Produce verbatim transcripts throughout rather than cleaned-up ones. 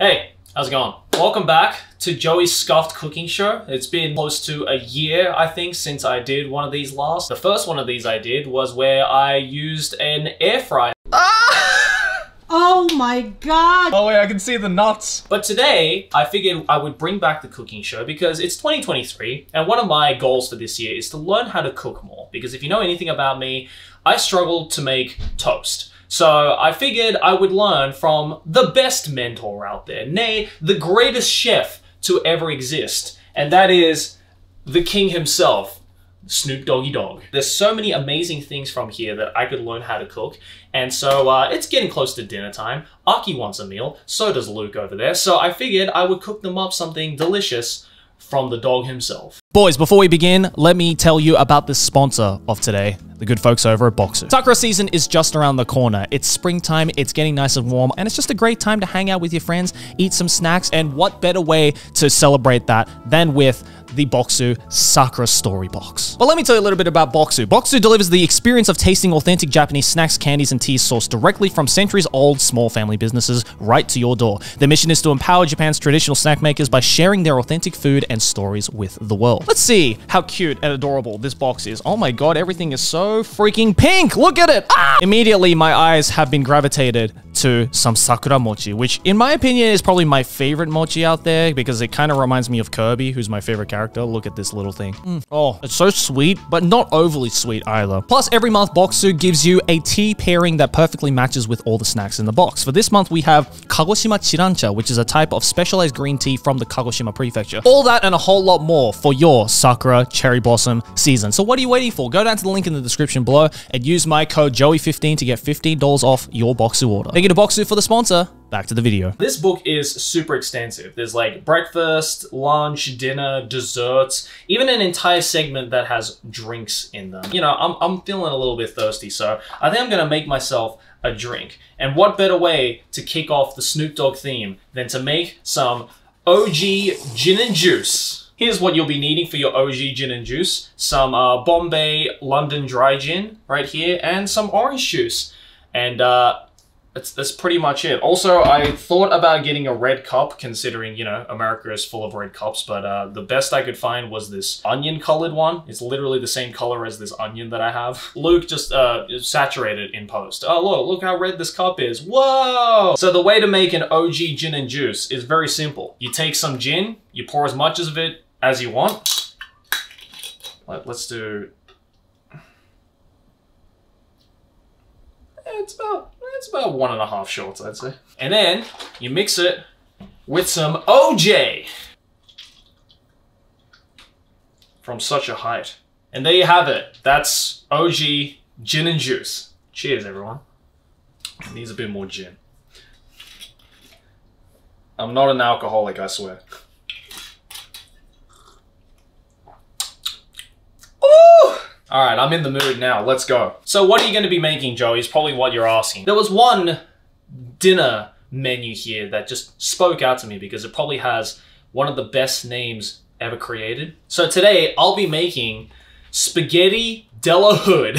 Hey, how's it going? Welcome back to Joey's Scuffed Cooking Show. It's been close to a year, I think, since I did one of these last. The first one of these I did was where I used an air fryer. Ah! Oh my god! Oh wait, I can see the nuts. But today, I figured I would bring back the cooking show because it's twenty twenty-three, and one of my goals for this year is to learn how to cook more. Because if you know anything about me, I struggled to make toast. So I figured I would learn from the best mentor out there, nay, the greatest chef to ever exist. And that is the king himself, Snoop Doggy Dogg. There's so many amazing things from here that I could learn how to cook. And so uh, it's getting close to dinner time. Aki wants a meal, so does Luke over there. So I figured I would cook them up something delicious from the dog himself. Boys, before we begin, let me tell you about the sponsor of today, the good folks over at Bokksu. Sakura season is just around the corner. It's springtime, it's getting nice and warm, and it's just a great time to hang out with your friends, eat some snacks, and what better way to celebrate that than with the Bokksu Sakura Story Box. But let me tell you a little bit about Bokksu. Bokksu delivers the experience of tasting authentic Japanese snacks, candies, and teas sourced directly from centuries-old small family businesses right to your door. Their mission is to empower Japan's traditional snack makers by sharing their authentic food and stories with the world. Let's see how cute and adorable this box is. Oh my god, everything is so freaking pink! Look at it! Ah! Immediately, my eyes have been gravitated to some sakura mochi, which in my opinion is probably my favorite mochi out there because it kind of reminds me of Kirby, who's my favorite character. Character. Look at this little thing. Mm. Oh, it's so sweet, but not overly sweet either. Plus, every month, Bokksu gives you a tea pairing that perfectly matches with all the snacks in the box. For this month, we have Kagoshima Chirancha, which is a type of specialized green tea from the Kagoshima Prefecture. All that and a whole lot more for your Sakura Cherry Blossom season. So what are you waiting for? Go down to the link in the description below and use my code Joey fifteen to get fifteen dollars off your Bokksu order. Thank you to Bokksu for the sponsor. Back to the video. This book is super extensive. There's like breakfast, lunch, dinner, desserts, even an entire segment that has drinks in them. You know, I'm, I'm feeling a little bit thirsty, so I think I'm gonna make myself a drink. And what better way to kick off the Snoop Dogg theme than to make some O G gin and juice. Here's what you'll be needing for your O G gin and juice. Some uh, Bombay London dry gin right here and some orange juice. And uh, That's, that's pretty much it. Also, I thought about getting a red cup considering, you know, America is full of red cups, but uh, the best I could find was this onion-colored one. It's literally the same color as this onion that I have. Luke just uh, saturated in post. Oh, look, look how red this cup is. Whoa! So the way to make an O G gin and juice is very simple. You take some gin, you pour as much of it as you want. Let, let's do... It's about... It's about one and a half shots, I'd say. And then you mix it with some O J from such a height. And there you have it. That's O G gin and juice. Cheers, everyone. It needs a bit more gin. I'm not an alcoholic, I swear. All right, I'm in the mood now, let's go. So what are you gonna be making, Joey, is probably what you're asking. There was one dinner menu here that just spoke out to me because it probably has one of the best names ever created. So today I'll be making spaghetti della hood,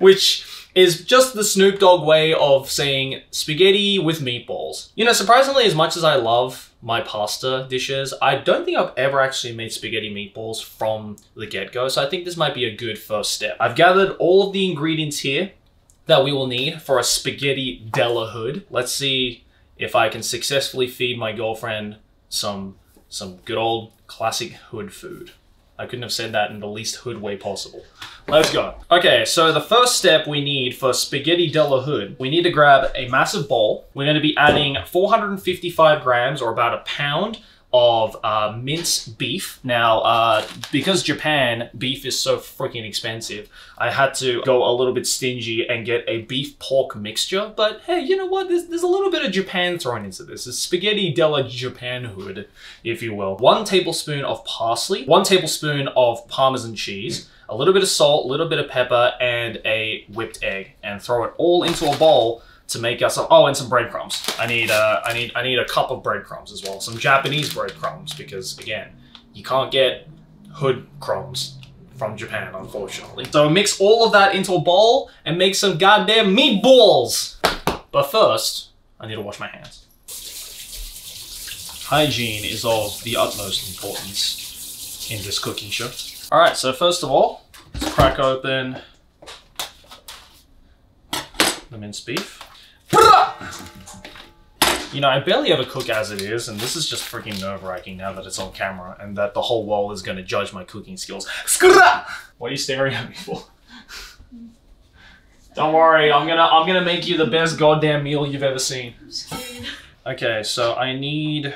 which is just the Snoop Dogg way of saying spaghetti with meatballs. You know, surprisingly, as much as I love my pasta dishes, I don't think I've ever actually made spaghetti meatballs from the get-go, so I think this might be a good first step. I've gathered all of the ingredients here that we will need for a spaghetti della hood. Let's see if I can successfully feed my girlfriend some, some good old classic hood food. I couldn't have said that in the least hood way possible. Let's go. Okay, so the first step we need for spaghetti della hood, we need to grab a massive bowl. We're going to be adding four hundred fifty-five grams or about a pound of uh, mince beef. Now, uh, because Japan, beef is so freaking expensive, I had to go a little bit stingy and get a beef pork mixture. But hey, you know what? There's, there's a little bit of Japan thrown into this. It's spaghetti della Japan hood, if you will. One tablespoon of parsley, one tablespoon of Parmesan cheese, a little bit of salt, a little bit of pepper, and a whipped egg. And throw it all into a bowl to make us, oh, and some breadcrumbs. I need, uh, I need, I need a cup of breadcrumbs as well. Some Japanese breadcrumbs because, again, you can't get hood crumbs from Japan, unfortunately. So mix all of that into a bowl and make some goddamn meatballs. But first, I need to wash my hands. hygiene is of the utmost importance in this cooking show. All right, so first of all, let's crack open the minced beef. You know, I barely ever cook as it is, and this is just freaking nerve-wracking now that it's on camera and that the whole world is going to judge my cooking skills. What are you staring at me for? Don't worry, I'm gonna I'm gonna make you the best goddamn meal you've ever seen. Okay, so I need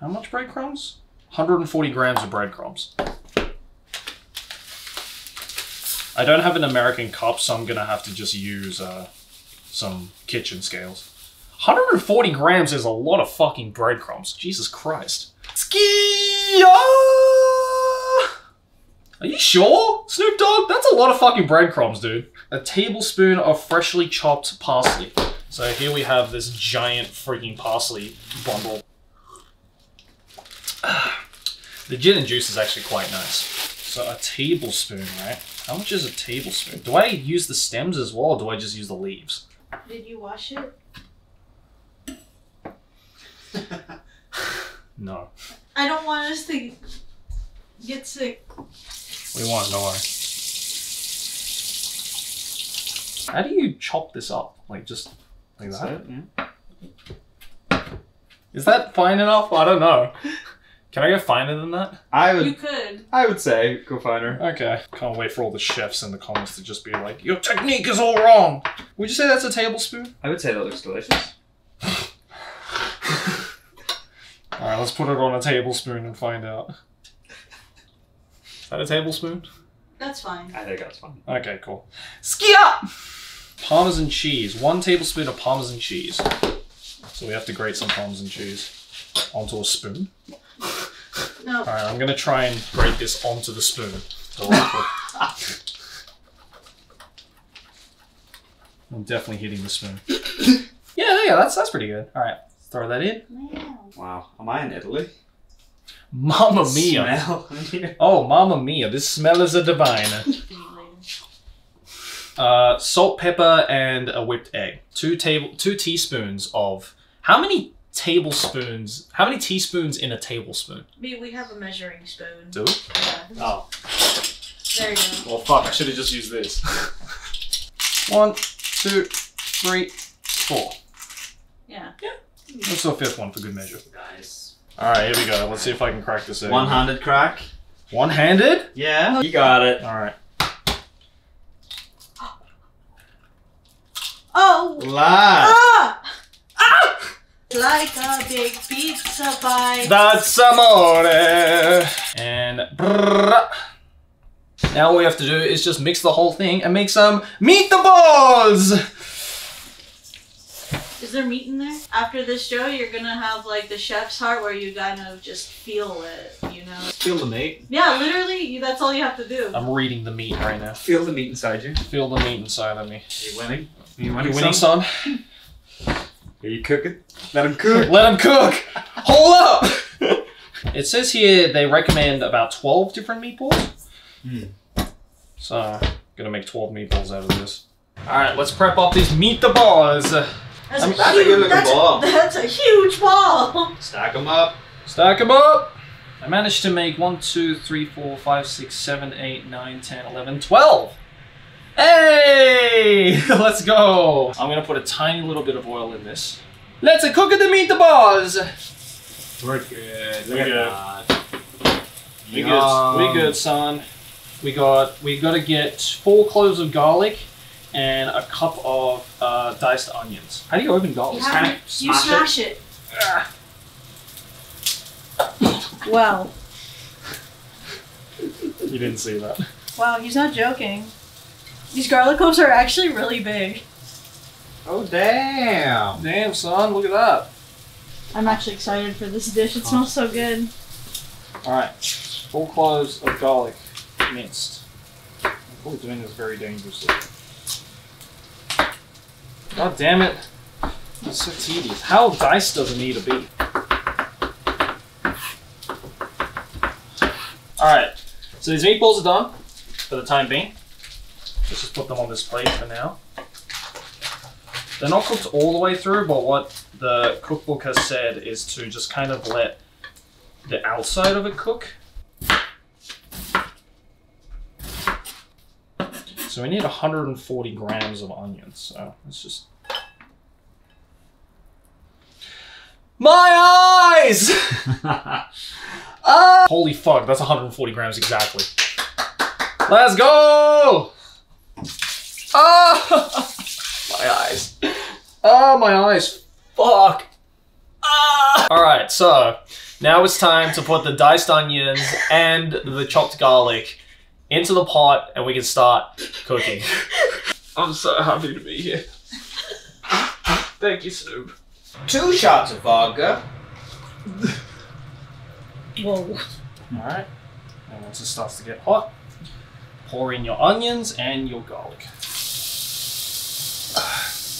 how much breadcrumbs? one hundred forty grams of breadcrumbs. I don't have an American cup, so I'm gonna have to just use uh, some kitchen scales. one hundred forty grams is a lot of fucking breadcrumbs. Jesus Christ. Ski! Are you sure, Snoop Dogg? That's a lot of fucking breadcrumbs, dude. A tablespoon of freshly chopped parsley. So here we have this giant freaking parsley bundle. The gin and juice is actually quite nice. So a tablespoon, right? How much is a tablespoon? Do I use the stems as well, or do I just use the leaves? Did you wash it? No. I don't want us to get sick. We won't, don't worry. How do you chop this up? Like just like that? Yeah. Is that fine enough? I don't know. Can I go finer than that? I would. You could. I would say go finer. Okay. Can't wait for all the chefs in the comments to just be like, your technique is all wrong. Would you say that's a tablespoon? I would say that looks delicious. All right, let's put it on a tablespoon and find out. Is that a tablespoon? That's fine. I think that's fine. Okay, cool. Skia! Parmesan cheese. One tablespoon of Parmesan cheese. So we have to grate some Parmesan cheese onto a spoon. No. All right, I'm gonna try and grate this onto the spoon. I'm definitely hitting the spoon. Yeah, there you go. That's that's pretty good. All right. Throw that in. Wow. Wow. Am I in Italy? Mamma mia. Oh, mamma mia. This smell is a divine. uh, salt, pepper, and a whipped egg. Two table, two teaspoons of... How many tablespoons? How many teaspoons in a tablespoon? We, we have a measuring spoon. Do we? Yeah. Oh. There you go. Well, fuck. I should have just used this. One, two, three, four. Yeah. Yeah. Let's do a fifth one for good measure. Nice. Alright, here we go. Let's see if I can crack this egg. One-handed crack. One-handed? Yeah. You got it. Alright. Oh! Live! Ah! Ah! Like a big pizza bite. That's amore! And... brrrr. Now all we have to do is just mix the whole thing and make some meatballs! Is there meat in there? After this, Joe, you're gonna have like the chef's heart where you kind of just feel it, you know? Feel the meat. Yeah, literally, you, that's all you have to do. I'm reading the meat right now. Feel the meat inside you. Feel the meat inside of me. Are you winning? Are you winning, Are you winning son? Are you cooking? Let him cook. Let him cook. Hold up. It says here they recommend about twelve different meatballs. Mm. So, I'm gonna make twelve meatballs out of this. All right, let's prep up these meatballs. That's, I mean, a, that's huge, a good looking that's, ball. That's a huge ball. Stack them up. Stack them up. I managed to make one, two, three, four, five, six, seven, eight, nine, ten, eleven, twelve. Hey, let's go. I'm going to put a tiny little bit of oil in this. Let's cook the meatballs. We're good. We're good. We good. We good, son. We got, we got to get four cloves of garlic. And a cup of uh, diced onions. How do you open garlic? You, kind of you smash it. it. Wow. You didn't see that. Wow, he's not joking. These garlic cloves are actually really big. Oh, damn. Damn, son, look at that. I'm actually excited for this dish. It oh. smells so good. All right, four cloves of garlic minced. I'm probably doing this very dangerously. God damn it. That's so tedious. How diced does it need to be? Alright, so these meatballs are done for the time being. Let's just put them on this plate for now. They're not cooked all the way through, but what the cookbook has said is to just kind of let the outside of it cook. So we need one hundred forty grams of onions. So let's just... My eyes! uh... Holy fuck, that's one hundred forty grams exactly. Let's go! Oh! My eyes. Oh, my eyes. Fuck. Ah! All right, so now it's time to put the diced onions and the chopped garlic into the pot and we can start cooking. I'm so happy to be here. Thank you, Snoop. Two shots of vodka. Whoa. All right, and once it starts to get hot, pour in your onions and your garlic.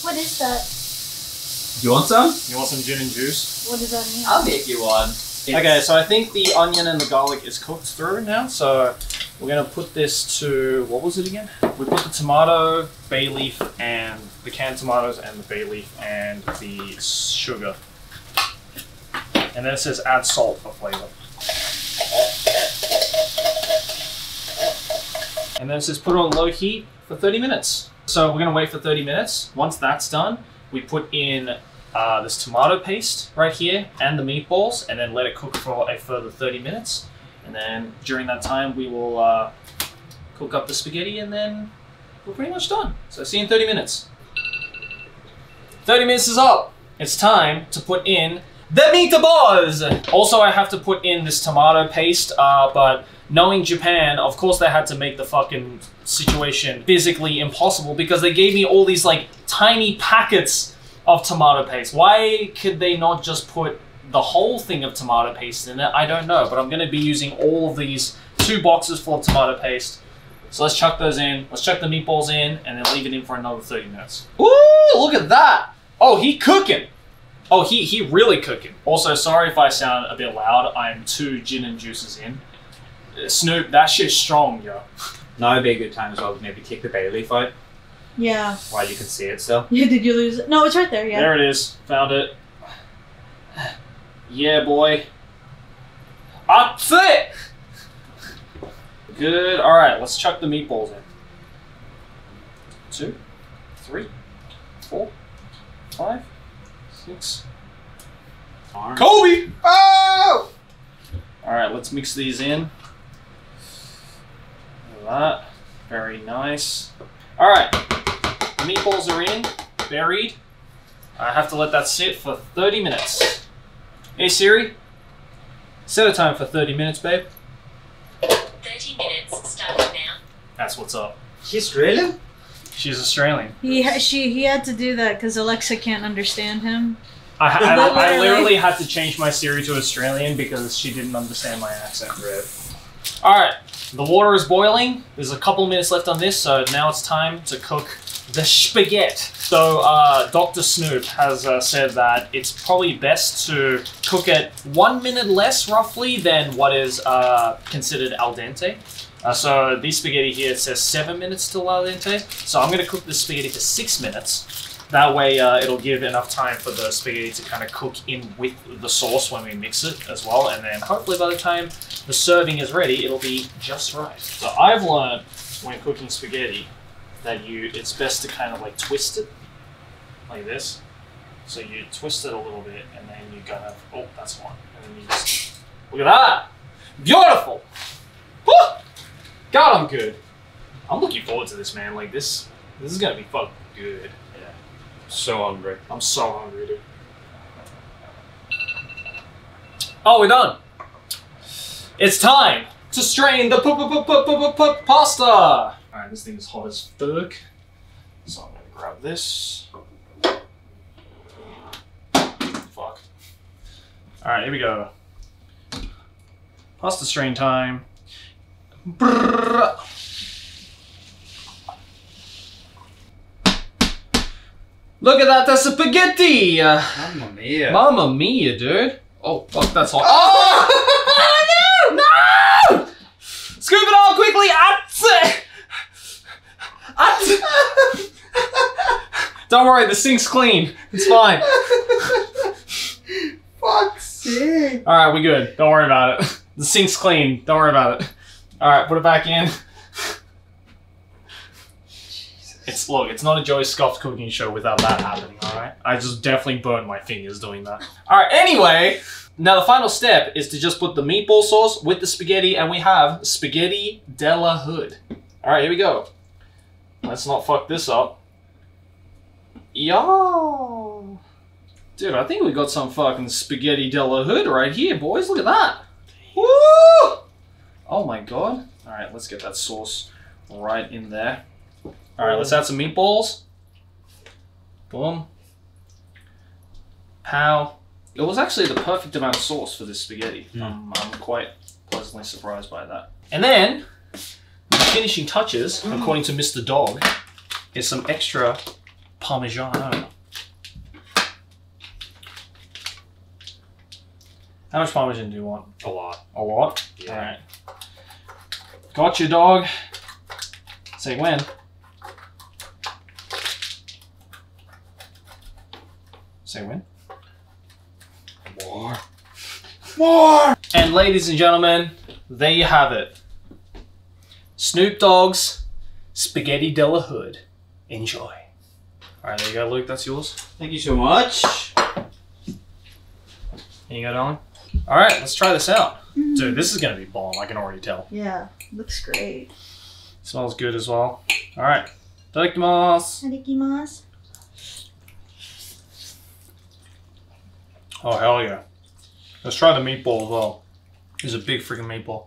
What is that? You want some? You want some gin and juice? What does that mean? I'll make you one. It's... Okay, so I think the onion and the garlic is cooked through now, so we're gonna put this to, what was it again? We put the tomato, bay leaf, and the canned tomatoes and the bay leaf and the sugar. And then it says add salt for flavor. And then it says put it on low heat for thirty minutes. So we're gonna wait for thirty minutes. Once that's done, we put in uh, this tomato paste right here and the meatballs and then let it cook for a further thirty minutes. And then during that time, we will uh, cook up the spaghetti and then we're pretty much done. So see you in thirty minutes. thirty minutes is up. It's time to put in the meatballs! Also, I have to put in this tomato paste, uh, but knowing Japan, of course they had to make the fucking situation physically impossible because they gave me all these like tiny packets of tomato paste. Why could they not just put the whole thing of tomato paste in it? I don't know, but I'm going to be using all of these two boxes full of tomato paste. So let's chuck those in. Let's chuck the meatballs in and then leave it in for another thirty minutes. Ooh, look at that. Oh, he cooking. Oh, he, he really cooking. Also, sorry if I sound a bit loud. I'm two gin and juices in. Snoop, that shit's strong, yo. No, it'd be a good time as well to maybe kick the bay leaf out. Yeah. While you can see it still. Yeah, did you lose it? No, it's right there, yeah. There it is. Found it. Yeah, boy. Up it! Good. All right, let's chuck the meatballs in. Two, three, four, five, six. Arm. Kobe! Oh! All right, let's mix these in. Look at that. Very nice. All right, the meatballs are in, buried. I have to let that sit for thirty minutes. Hey Siri, set a time for thirty minutes, babe. thirty minutes, starting now. That's what's up. She's Australian? She's Australian. He, ha she, he had to do that because Alexa can't understand him. I, I, I literally had to change my Siri to Australian because she didn't understand my accent. Right. All right, the water is boiling. There's a couple minutes left on this, so now it's time to cook the spaghetti. So uh, Doctor Snoop has uh, said that it's probably best to cook it one minute less roughly than what is uh, considered al dente. Uh, so these spaghetti here, it says seven minutes till al dente. So I'm gonna cook this spaghetti for six minutes. That way uh, it'll give enough time for the spaghetti to kind of cook in with the sauce when we mix it as well. And then hopefully by the time the serving is ready, it'll be just right. So I've learned when cooking spaghetti that you it's best to kind of like twist it like this. So you twist it a little bit and then you kind of, oh, that's one. And then you just, look at that. Beautiful. Woo! God, I'm good. I'm looking forward to this, man. Like this, this is gonna be fucking good. So hungry. I'm so hungry, dude. Oh, we're done. It's time to strain the pasta. All right, this thing is hot as fuck. So I'm gonna grab this. Fuck. All right, here we go. Pasta strain time. Brrr. Look at that, that's a spaghetti! Mamma mia. Mamma mia, dude. Oh, fuck, that's hot. Oh! No! No! Scoop it all quickly! At, at. Don't worry, the sink's clean. It's fine. Fuck's sake. All right, we good. Don't worry about it. The sink's clean. Don't worry about it. All right, put it back in. Jesus. It's look, it's not a Joey's Scuffed Cooking Show without that happening, all right? I just definitely burned my fingers doing that. All right, anyway, now the final step is to just put the meatball sauce with the spaghetti, and we have spaghetti della hood. All right, here we go. Let's not fuck this up. Yo. Dude, I think we got some fucking spaghetti della hood right here, boys. Look at that. Woo! Oh my god. All right, let's get that sauce right in there. All right, let's add some meatballs. Boom. Pow. It was actually the perfect amount of sauce for this spaghetti. Mm. I'm, I'm quite pleasantly surprised by that. And then, the finishing touches, mm. according to Mister Dog, is some extra Parmigiano. How much Parmesan do you want? A lot. A lot? Yeah. All right. Gotcha, dog. Say when. Say when. More. More! And ladies and gentlemen, there you have it. Snoop Dogg's Spaghetti Della Hood. Enjoy. All right, there you go, Luke. That's yours. Thank you so much. And you go, darling? All right, let's try this out. Mm. Dude, this is gonna be bomb, I can already tell. Yeah, looks great. Smells good as well. All right, itadakimasu. Itadakimasu. Oh, hell yeah. Let's try the meatball as well. It's a big freaking meatball.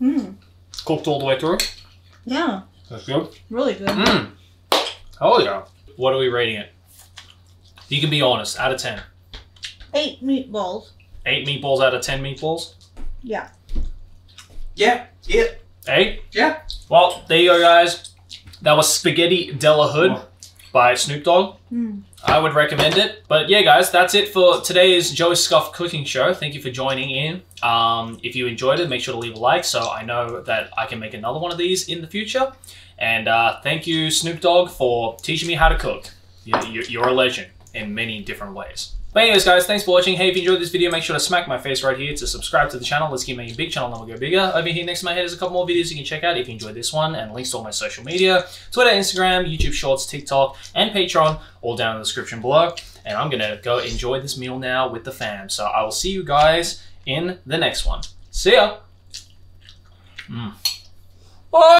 Mmm. Cooked all the way through? Yeah. That's good? Really good. Mmm. Hell yeah. What are we rating it? You can be honest, out of ten. Eight meatballs. Eight meatballs out of ten meatballs? Yeah. Yeah. Yeah. Eight? Yeah. Well, there you go, guys. That was Spaghetti Della Hood oh. by Snoop Dogg. Mm. I would recommend it. But yeah, guys, that's it for today's Joey's Scuffed Cooking Show. Thank you for joining in. Um, if you enjoyed it, make sure to leave a like so I know that I can make another one of these in the future. And uh, thank you, Snoop Dogg, for teaching me how to cook. You're a legend in many different ways. But anyways, guys, thanks for watching. Hey, if you enjoyed this video, make sure to smack my face right here to subscribe to the channel. Let's keep making a big channel and we'll go bigger. Over here next to my head is a couple more videos you can check out if you enjoyed this one, and links to all my social media, Twitter, Instagram, YouTube Shorts, TikTok, and Patreon, all down in the description below. And I'm gonna go enjoy this meal now with the fam. So I will see you guys in the next one. See ya. Mm. Bye.